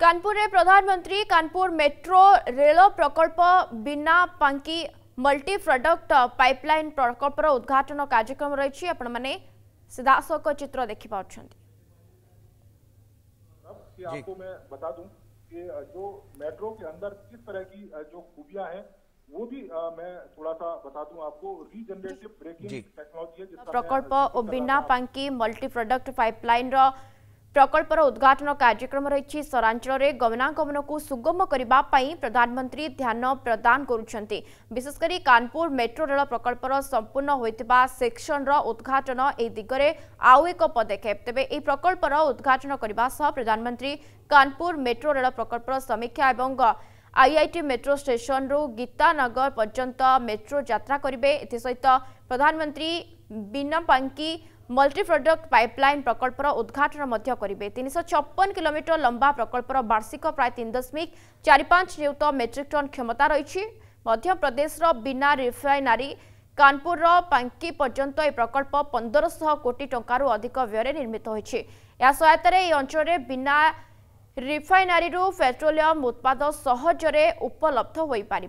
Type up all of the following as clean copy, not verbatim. कानपुर रे प्रधानमंत्री Kanpur metro rail प्रकल्प Bina Panki multi product pipeline प्रकल्पर उद्घाटन कार्यक्रम रही आपण माने सीधासख चित्र देखि पाउछंती। आपको मैं बता दूं कि जो मेट्रो के अंदर किस तरह की जो खूबियां हैं वो भी मैं थोड़ा सा बता दूं आपको। रीजनरेटिव ब्रेकिंग टेक्नोलॉजी है जिसका प्रकल्प और Bina Panki multi product pipeline रो प्रकल्पर उद्घाटन कार्यक्रम रही। सरांचल में गमनागमन को सुगम करने प्रधानमंत्री ध्यान प्रदान करुँच। विशेषकर कानपुर मेट्रो रेल प्रकल्पर संपूर्ण होता सेक्शन उद्घाटन ए दिगरे आउ एक पदक्षेप। तेज यह प्रकल्पर उद्घाटन करने प्रधानमंत्री कानपुर मेट्रो रेल प्रकल्पर समीक्षा और आईआईटी मेट्रो स्टेशन रु गीता नगर पर्यंत मेट्रो यात्रा करेंगे। एसहित प्रधानमंत्री Bina Panki multi product pipeline प्रकल्पर उद्घाटन करेंगे। 356 किलोमीटर लंबा प्रकल्पर वार्षिक प्राय 3.45 नियुत मेट्रिक टन क्षमता रही। मध्य प्रदेश बिना रिफाइनरी कानपुर पांकी पर्यंत यह प्रकल्प 1500 कोटी टंकार अधिक व्यय निर्मित होती। या सहायतार यह अंचल में बिना रिफाइनरी पेट्रोलियम उत्पाद सहजरे उपलब्ध हो पार।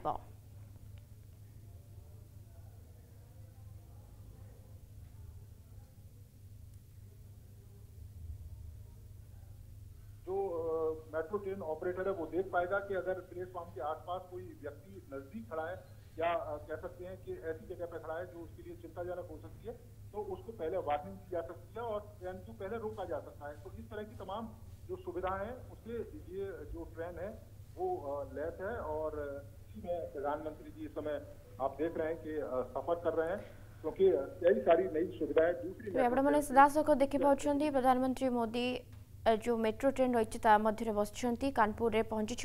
मेट्रो ट्रेन ऑपरेटर है वो देख पाएगा कि अगर प्लेटफॉर्म के आसपास कोई व्यक्ति नजदीक खड़ा है या कह सकते हैं कि ऐसी जगह पर खड़ा है जो उसके लिए चिंताजनक हो सकती है तो उसको पहले वार्निंग दी जा सकती है और ट्रेन को पहले रोका जा सकता है। तो इस तरह की तमाम जो सुविधाएं हैं उसके ये जो ट्रेन है वो लैस है। और प्रधानमंत्री जी इस समय आप देख रहे हैं कि सफर कर रहे हैं क्योंकि कई सारी नई सुविधाएं दूसरी सीधासख देखी पाँच। प्रधानमंत्री मोदी जो मेट्रो ट्रेन रही है बसंती कानपुर में पहुंची।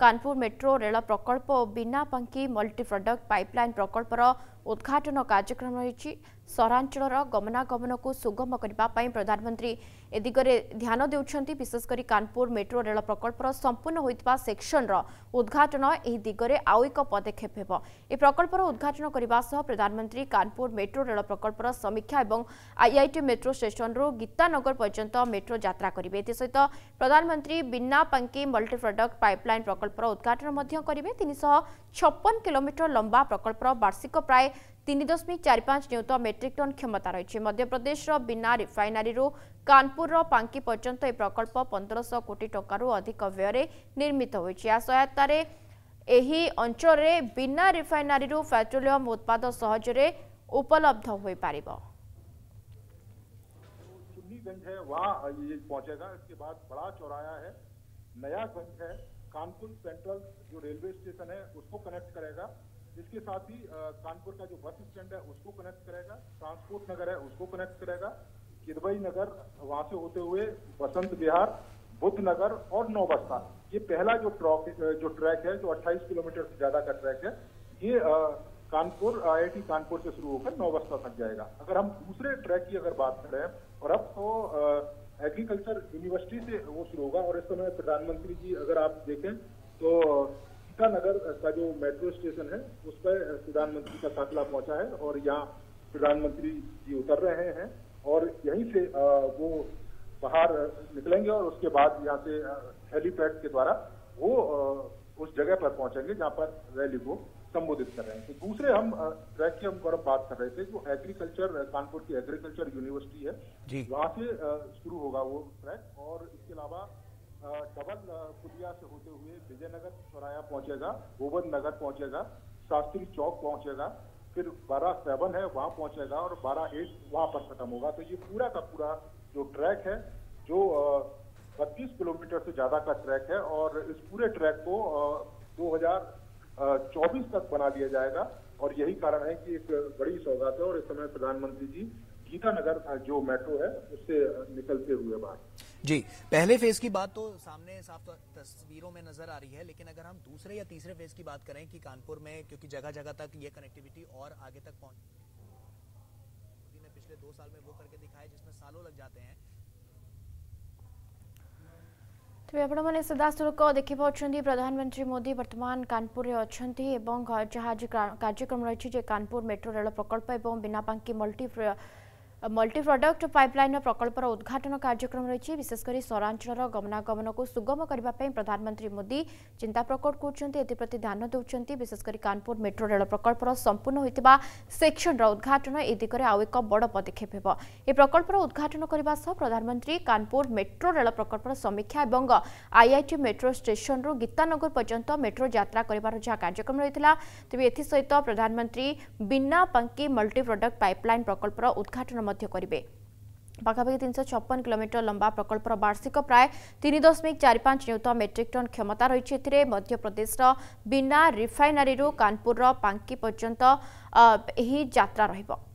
कानपुर मेट्रो रेल प्रकल्प और Bina Panki multi product pipeline प्रकल्पर उद्घाटन कार्यक्रम रही। सरांचल गमनागमन को सुगम करने प्रधानमंत्री ए दिगरे ध्यान देउछंती। विशेषकर कानपुर मेट्रो रेल प्रकल्पर संपूर्ण होता सेक्शन उद्घाटन ए दिगरे आउ एक पदक्षेप हो। प्रकल्पर उद्घाटन करने प्रधानमंत्री कानपुर मेट्रो रेल प्रकल्पर समीक्षा और आईआईटी मेट्रो स्टेशन रु गीतानगर पर्यंत मेट्रो यात्रा करेंगे। एसहित प्रधानमंत्री Bina Panki multi product pipeline प्रकल्पर उद्घाटन करेंगे। 356 किलोमीटर लंबा प्रकल्पर वार्षिक प्राय 3.45 नियुत मेट्रिक टन क्षमता रही। मध्यप्रदेश बिना रिफाइनरी कानपुर पांकी पर्यंत यह प्रकल्प 1500 कोटी टंकार अधिक व्यय निर्मित होती। या सहायतार यही अंचल में बिना रिफाइनरी पेट्रोलियम उत्पाद सहजरे उपलब्ध हो पार। चुन्नीगंज है वहाँ ये पहुँचेगा। इसके बाद बड़ा चौराया है, नयागंज है, कानपुर सेंट्रल जो रेलवे स्टेशन है उसको कनेक्ट करेगा। इसके साथ ही कानपुर का जो बस स्टैंड है उसको कनेक्ट करेगा, ट्रांसपोर्ट नगर है उसको कनेक्ट करेगा, किदवई नगर वहाँ से होते हुए बसंत विहार, बुद्ध नगर और नौबस्ता। ये पहला जो ट्रैक है जो 28 किलोमीटर से ज़्यादा का ट्रैक है ये कानपुर आईआईटी कानपुर से शुरू होकर नौबस्ता तक जाएगा। अगर हम दूसरे ट्रैक की अगर बात करें और अब तो एग्रीकल्चर यूनिवर्सिटी से वो शुरू होगा। और इस समय प्रधानमंत्री जी अगर आप देखें तो गीता नगर का जो मेट्रो स्टेशन है उस पर प्रधानमंत्री का काफिला पहुंचा है और यहाँ प्रधानमंत्री जी उतर रहे हैं और यहीं से वो बाहर निकलेंगे और उसके बाद यहाँ से हेलीपैड के द्वारा वो उस जगह पर पहुंचेंगे जहाँ पर रैली को संबोधित कर रहे हैं। तो दूसरे हम ट्रैक की हम बात कर रहे थे जो एग्रीकल्चर कानपुर की एग्रीकल्चर यूनिवर्सिटी है वहाँ से शुरू होगा वो ट्रैक। और इसके अलावा डबल पुलिया से होते हुए विजयनगर चौराया पहुंचेगा, गोविंद नगर पहुंचेगा, शास्त्री चौक पहुंचेगा, फिर 12/7 है वहां पहुंचेगा और 12/8 वहां पर खत्म होगा। तो ये पूरा का पूरा जो ट्रैक है जो 32 किलोमीटर से ज्यादा का ट्रैक है और इस पूरे ट्रैक को 2024 तक बना लिया जाएगा। और यही कारण है कि एक बड़ी सौगात है और इस समय प्रधानमंत्री जी गीता नगर जो मेट्रो है उससे निकलते हुए बाहर। जी, पहले फेज की बात तो सामने साफ तस्वीरों में नजर आ रही है, लेकिन अगर हम दूसरे या तीसरे फेज की बात करें कि कानपुर में क्योंकि जगह जगह तक ये कनेक्टिविटी और आगे तक पहुंच पिछले 2 साल में वो करके दिखाए जिसमें सालों लग जाते हैं। तेज आपने सीधासख देखी पाँच। प्रधानमंत्री मोदी वर्तमान कानपुर में अच्छा कार्यक्रम रही है कानपुर मेट्रो रेल प्रकल्प और Bina Panki multi multi product pipeline प्रकल्पर उद्घाटन कार्यक्रम रही। विशेषकर सौरांचल गमनागमन को सुगम करने प्रधानमंत्री मोदी चिंता प्रकट करती ध्यान देते। विशेषकर कानपुर मेट्रो रेल प्रकल्पर संपूर्ण होता सेक्शन उद्घाटन ए दिगरे आउ एक बड़ पदक्षेप हो। प्रकल्पर उद्घाटन करने प्रधानमंत्री कानपुर मेट्रो रेल प्रकल्पर समीक्षा और आईआईटी मेट्रो स्टेशन रु गीतानगर पर्यंत मेट्रो यात्रा करार जहाँ कार्यक्रम रही है। तेज एस प्रधानमंत्री Bina Panki multi product pipeline प्रकल्पर उद्घाटन करेंगे। पाखापाखि 356 किलोमीटर लंबा प्रकल्पर वार्षिक प्राय 3.45 नियुत मेट्रिक टन क्षमता रही है। मध्यप्रदेश बिना रिफाइनरी कानपुर पांकी पर्यंत यही यात्रा रहिबो।